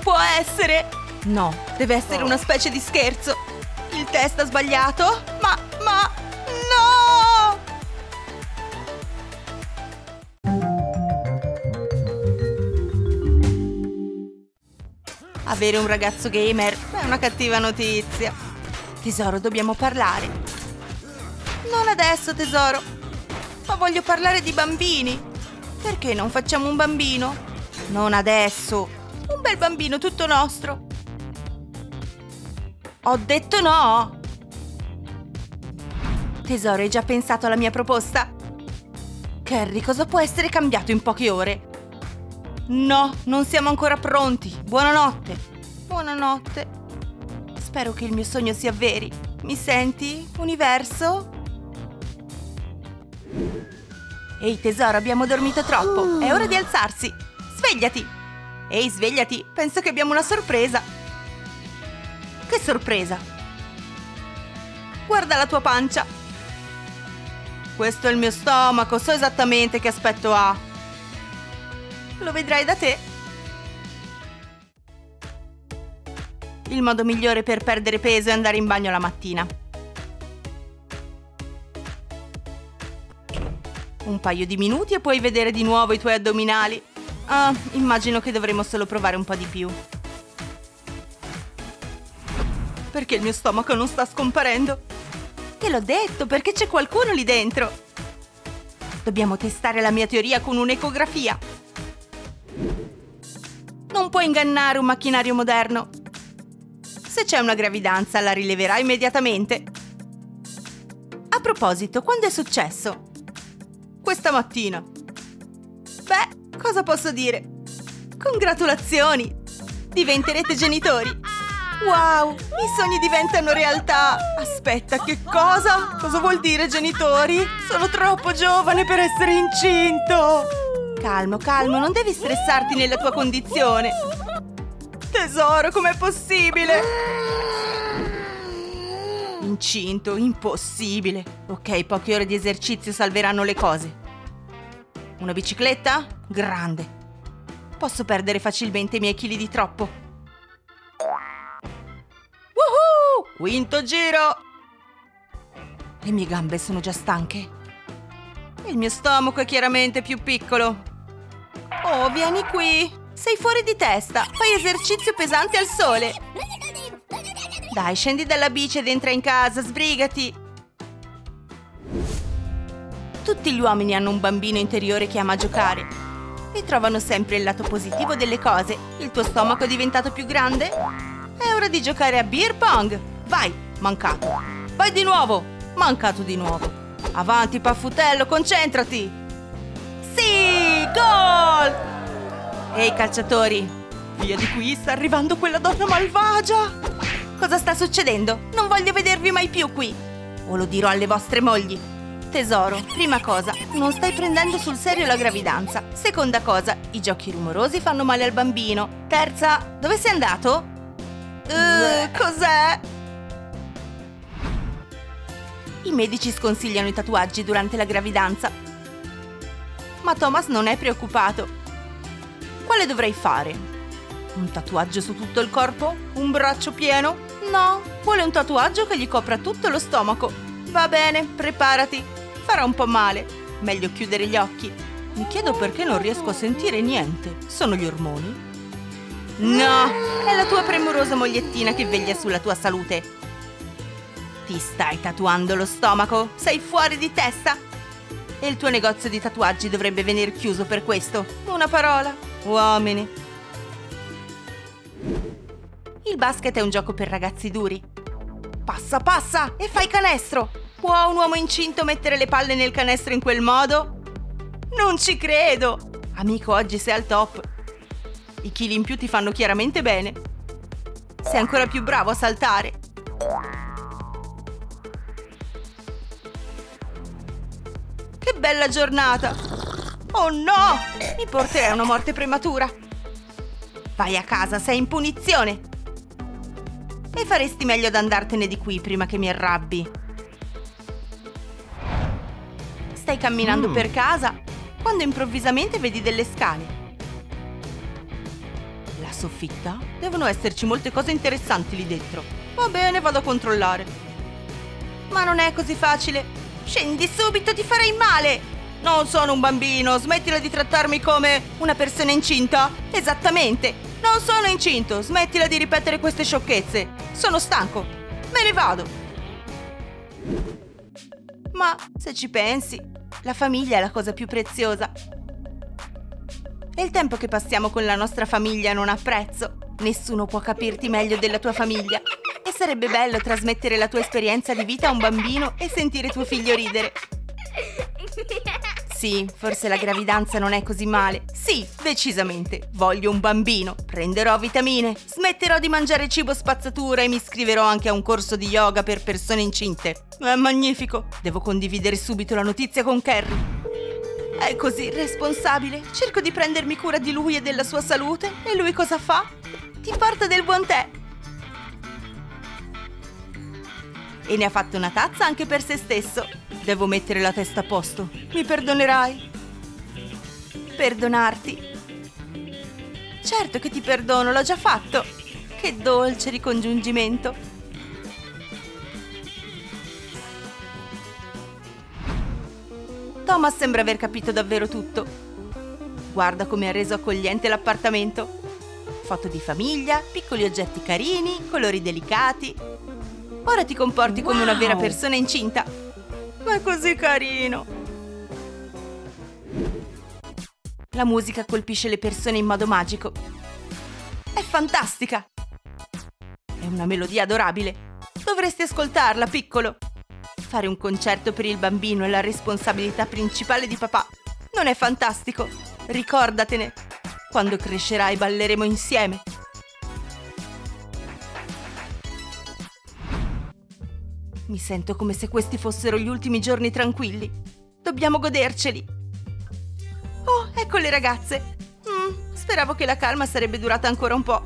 può essere! No, deve essere una specie di scherzo! Il test ha sbagliato? Ma... no! Avere un ragazzo gamer è una cattiva notizia! Tesoro, dobbiamo parlare! Non adesso, tesoro! Ma voglio parlare di bambini! Perché non facciamo un bambino? Non adesso! Un bel bambino tutto nostro! Ho detto no! Tesoro, hai già pensato alla mia proposta? Kerry, cosa può essere cambiato in poche ore? No, non siamo ancora pronti! Buonanotte! Buonanotte! Spero che il mio sogno si avveri! Mi senti, universo? Ehi tesoro, abbiamo dormito troppo, è ora di alzarsi! Svegliati! Ehi, svegliati, penso che abbiamo una sorpresa! Che sorpresa? Guarda la tua pancia! Questo è il mio stomaco, so esattamente che aspetto ha! Lo vedrai da te! Il modo migliore per perdere peso è andare in bagno la mattina! Un paio di minuti e puoi vedere di nuovo i tuoi addominali. Ah, immagino che dovremo solo provare un po' di più. Perché il mio stomaco non sta scomparendo? Te l'ho detto, perché c'è qualcuno lì dentro. Dobbiamo testare la mia teoria con un'ecografia. Non puoi ingannare un macchinario moderno. Se c'è una gravidanza, la rileverà immediatamente. A proposito, quando è successo? Questa mattina. Beh, cosa posso dire? Congratulazioni! Diventerete genitori! Wow, i sogni diventano realtà! Aspetta, che cosa? Cosa vuol dire genitori? Sono troppo giovane per essere incinto! Calmo, calmo, non devi stressarti nella tua condizione! Tesoro, com'è possibile? Incinto, impossibile! Ok, poche ore di esercizio salveranno le cose. Una bicicletta? Grande! Posso perdere facilmente i miei chili di troppo. Woohoo! Quinto giro! Le mie gambe sono già stanche. Il mio stomaco è chiaramente più piccolo. Oh, vieni qui! Sei fuori di testa! Fai esercizio pesante al sole! Dai, scendi dalla bici ed entra in casa, sbrigati! Tutti gli uomini hanno un bambino interiore che ama giocare e trovano sempre il lato positivo delle cose. Il tuo stomaco è diventato più grande? È ora di giocare a beer pong! Vai! Mancato! Vai di nuovo! Mancato di nuovo! Avanti, paffutello, concentrati! Sì! Gol! Ehi, calciatori! Via di qui, sta arrivando quella donna malvagia! Cosa sta succedendo? Non voglio vedervi mai più qui! O lo dirò alle vostre mogli! Tesoro, prima cosa, non stai prendendo sul serio la gravidanza. Seconda cosa, i giochi rumorosi fanno male al bambino. Terza, dove sei andato? Cos'è? I medici sconsigliano i tatuaggi durante la gravidanza. Ma Thomas non è preoccupato. Quale dovrei fare? Un tatuaggio su tutto il corpo? Un braccio pieno? No, vuole un tatuaggio che gli copra tutto lo stomaco. Va bene, preparati. Farà un po' male. Meglio chiudere gli occhi. Mi chiedo perché non riesco a sentire niente. Sono gli ormoni? No, è la tua premurosa mogliettina che veglia sulla tua salute. Ti stai tatuando lo stomaco? Sei fuori di testa? E il tuo negozio di tatuaggi dovrebbe venir chiuso per questo. Una parola, uomini. Il basket è un gioco per ragazzi duri. Passa, passa e fai canestro! Può un uomo incinto mettere le palle nel canestro in quel modo? Non ci credo! Amico, oggi sei al top. I chili in più ti fanno chiaramente bene. Sei ancora più bravo a saltare. Che bella giornata! Oh no! Mi porterai a una morte prematura. Vai a casa, sei in punizione. E faresti meglio ad andartene di qui prima che mi arrabbi. Stai camminando per casa quando improvvisamente vedi delle scale. La soffitta? Devono esserci molte cose interessanti lì dentro. Va bene, vado a controllare. Ma non è così facile. Scendi subito, ti farei male! Non sono un bambino, smettila di trattarmi come una persona incinta. Esattamente, non sono incinto, smettila di ripetere queste sciocchezze. Sono stanco, me ne vado. Ma se ci pensi, la famiglia è la cosa più preziosa. E il tempo che passiamo con la nostra famiglia non ha prezzo. Nessuno può capirti meglio della tua famiglia. E sarebbe bello trasmettere la tua esperienza di vita a un bambino e sentire tuo figlio ridere. Sì, forse la gravidanza non è così male. Sì, decisamente. Voglio un bambino. Prenderò vitamine. Smetterò di mangiare cibo spazzatura e mi iscriverò anche a un corso di yoga per persone incinte. È magnifico. Devo condividere subito la notizia con Kerry. È così responsabile. Cerco di prendermi cura di lui e della sua salute. E lui cosa fa? Ti porta del buon tè. E ne ha fatto una tazza anche per se stesso. Devo mettere la testa a posto. Mi perdonerai? Perdonarti? Certo che ti perdono, l'ho già fatto. Che dolce ricongiungimento. Thomas sembra aver capito davvero tutto. Guarda come ha reso accogliente l'appartamento. Foto di famiglia, piccoli oggetti carini, colori delicati. Ora ti comporti come una vera persona incinta. Ma è così carino! La musica colpisce le persone in modo magico. È fantastica! È una melodia adorabile. Dovresti ascoltarla, piccolo. Fare un concerto per il bambino è la responsabilità principale di papà. Non è fantastico? Ricordatene. Quando crescerai balleremo insieme. Mi sento come se questi fossero gli ultimi giorni tranquilli. Dobbiamo goderceli. Oh, ecco le ragazze. Speravo che la calma sarebbe durata ancora un po'.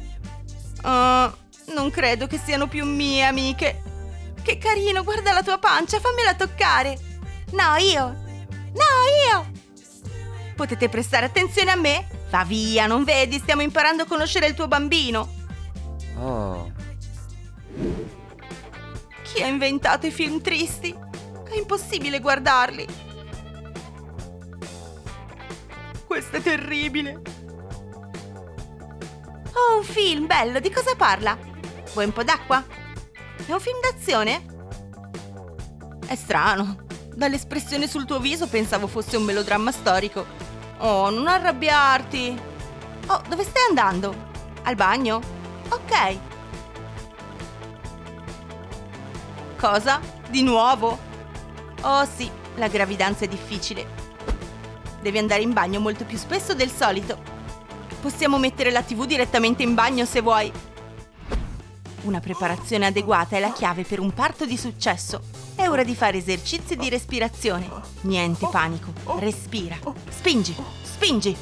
Non credo che siano più mie amiche. Che carino, guarda la tua pancia, fammela toccare. No, io. No, io. Potete prestare attenzione a me? Va via, non vedi? Stiamo imparando a conoscere il tuo bambino. Oh. Chi ha inventato i film tristi? È impossibile guardarli. Questo è terribile. Oh, un film bello, di cosa parla? Vuoi un po' d'acqua? È un film d'azione? È strano. Dall'espressione sul tuo viso pensavo fosse un melodramma storico. Oh, non arrabbiarti. Oh, dove stai andando? Al bagno? Ok. Cosa? Di nuovo? Oh sì, la gravidanza è difficile. Devi andare in bagno molto più spesso del solito. Possiamo mettere la TV direttamente in bagno se vuoi. Una preparazione adeguata è la chiave per un parto di successo. È ora di fare esercizi di respirazione. Niente panico, respira. Spingi, spingi.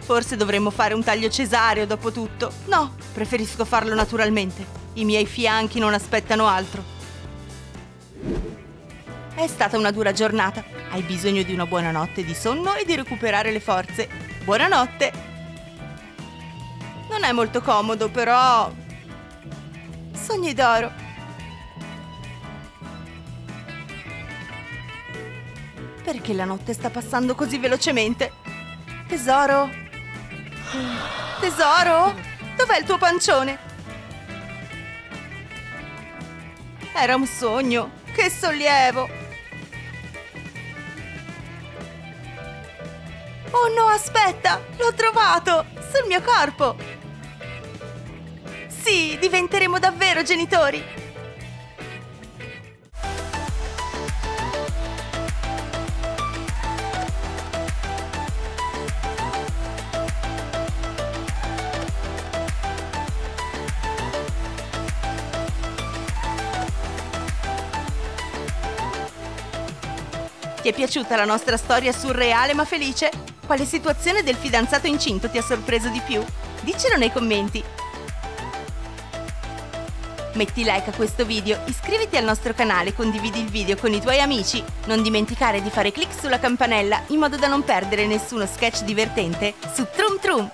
Forse dovremmo fare un taglio cesareo dopo tutto. No, preferisco farlo naturalmente. I miei fianchi non aspettano altro. È stata una dura giornata. Hai bisogno di una buona notte di sonno e di recuperare le forze. Buonanotte! Non è molto comodo, però... Sogni d'oro! Perché la notte sta passando così velocemente? Tesoro? Tesoro? Dov'è il tuo pancione? Era un sogno! Che sollievo! Oh no, aspetta! L'ho trovato! Sul mio corpo! Sì, diventeremo davvero genitori! Ti è piaciuta la nostra storia surreale ma felice? Quale situazione del fidanzato incinto ti ha sorpreso di più? Diccelo nei commenti! Metti like a questo video, iscriviti al nostro canale, condividi il video con i tuoi amici. Non dimenticare di fare clic sulla campanella in modo da non perdere nessuno sketch divertente su Troom Troom!